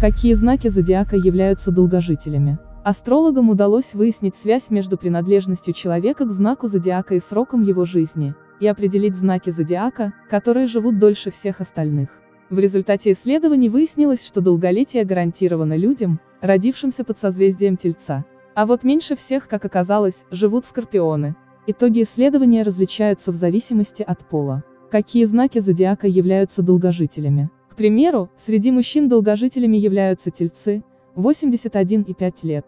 Какие знаки зодиака являются долгожителями? Астрологам удалось выяснить связь между принадлежностью человека к знаку зодиака и сроком его жизни, и определить знаки зодиака, которые живут дольше всех остальных. В результате исследований выяснилось, что долголетие гарантировано людям, родившимся под созвездием Тельца. А вот меньше всех, как оказалось, живут скорпионы. Итоги исследования различаются в зависимости от пола. Какие знаки зодиака являются долгожителями? К примеру, среди мужчин долгожителями являются тельцы, 81,5 лет.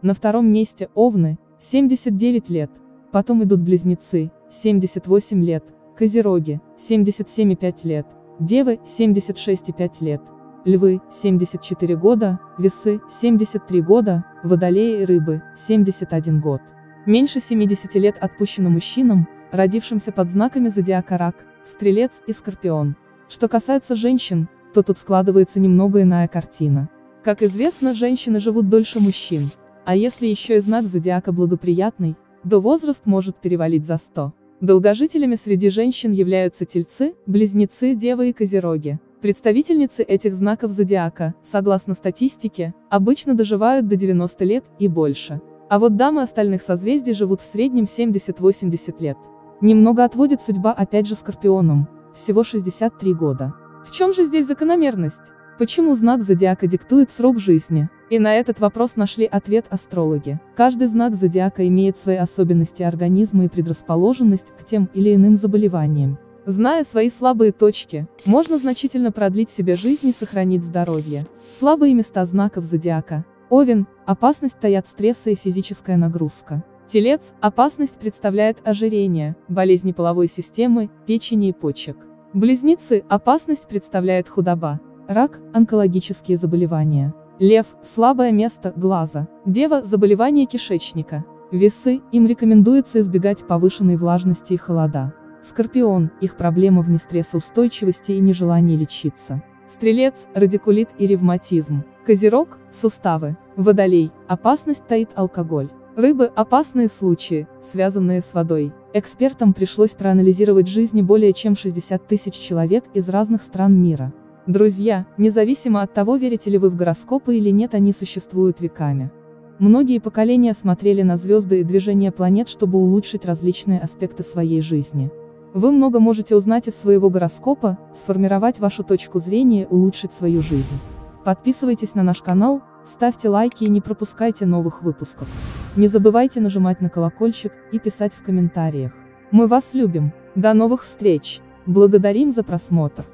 На втором месте овны, 79 лет. Потом идут близнецы, 78 лет. Козероги, 77,5 лет. Девы, 76,5 лет. Львы, 74 года. Весы, 73 года. Водолеи и рыбы, 71 год. Меньше 70 лет отпущено мужчинам, родившимся под знаками зодиака Рак, Стрелец и Скорпион. Что касается женщин, то тут складывается немного иная картина. Как известно, женщины живут дольше мужчин, а если еще и знак зодиака благоприятный, то возраст может перевалить за 100. Долгожителями среди женщин являются тельцы, близнецы, девы и козероги. Представительницы этих знаков зодиака, согласно статистике, обычно доживают до 90 лет и больше. А вот дамы остальных созвездий живут в среднем 70-80 лет. Немного отводит судьба опять же скорпионам, всего 63 года. В чем же здесь закономерность? Почему знак зодиака диктует срок жизни? И на этот вопрос нашли ответ астрологи. Каждый знак зодиака имеет свои особенности организма и предрасположенность к тем или иным заболеваниям. Зная свои слабые точки, можно значительно продлить себе жизнь и сохранить здоровье. Слабые места знаков зодиака. Овен – опасность таят стресса и физическая нагрузка. Телец – опасность представляет ожирение, болезни половой системы, печени и почек. Близнецы – опасность представляет худоба. Рак – онкологические заболевания. Лев – слабое место глаза. Дева – заболевание кишечника. Весы – им рекомендуется избегать повышенной влажности и холода. Скорпион – их проблема в нестрессоустойчивости и нежелании лечиться. Стрелец – радикулит и ревматизм. Козерог – суставы. Водолей – опасность таит алкоголь. Рыбы – опасные случаи, связанные с водой. Экспертам пришлось проанализировать жизни более чем 60 тысяч человек из разных стран мира. Друзья, независимо от того, верите ли вы в гороскопы или нет, они существуют веками. Многие поколения смотрели на звезды и движения планет, чтобы улучшить различные аспекты своей жизни. Вы много можете узнать из своего гороскопа, сформировать вашу точку зрения и улучшить свою жизнь. Подписывайтесь на наш канал, ставьте лайки и не пропускайте новых выпусков. Не забывайте нажимать на колокольчик и писать в комментариях. Мы вас любим. До новых встреч. Благодарим за просмотр.